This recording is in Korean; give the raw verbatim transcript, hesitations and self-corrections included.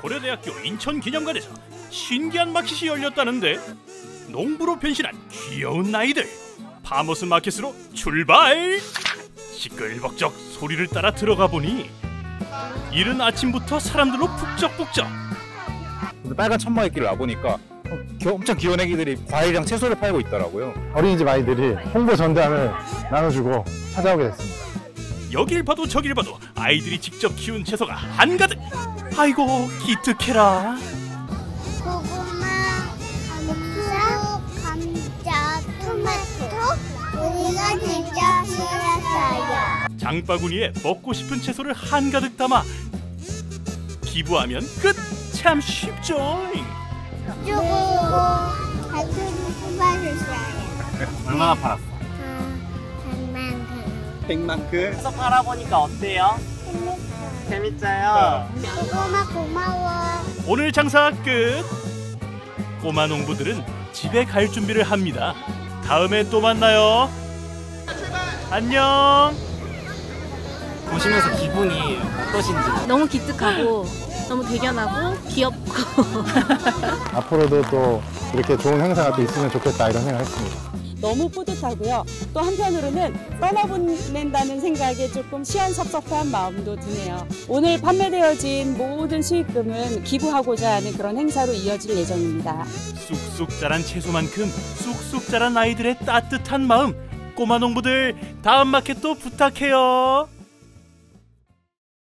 고려대학교 인천기념관에서 신기한 마켓이 열렸다는데, 농부로 변신한 귀여운 아이들 파머스 마켓으로 출발! 시끌벅적 소리를 따라 들어가 보니 이른 아침부터 사람들로 북적북적. 근데 빨간 천막의 길을 나보니까 어, 겨, 엄청 귀여운 애기들이 과일이랑 채소를 팔고 있더라고요. 어린이집 아이들이 홍보 전단을 나눠주고 찾아오게 됐습니다. 여길 봐도 저길 봐도 아이들이 직접 키운 채소가 한가득! 아이고 기특해라. 고구마, 감자, 감자, 토마토, 우리가 직접 키웠어요. 장바구니에 먹고 싶은 채소를 한가득 담아 기부하면 끝! 참 쉽죠? 주고 단순히 뽑아주세요. 얼마나 팔았어? 백만큼. 그래서 팔아보니까 어때요? 재밌어요. 재밌어요? 고구마 고마워. 오늘 장사 끝! 꼬마 농부들은 집에 갈 준비를 합니다. 다음에 또 만나요. 안녕. 보시면서 기분이 어떠신지? 너무 기특하고 너무 대견하고 귀엽고 앞으로도 또 이렇게 좋은 행사가 또 있으면 좋겠다 이런 생각을 했습니다. 너무 뿌듯하고요. 또 한편으로는 떠나보낸다는 생각에 조금 시원섭섭한 마음도 드네요. 오늘 판매되어진 모든 수익금은 기부하고자 하는 그런 행사로 이어질 예정입니다. 쑥쑥 자란 채소만큼 쑥쑥 자란 아이들의 따뜻한 마음. 꼬마 농부들, 다음 마켓도 부탁해요.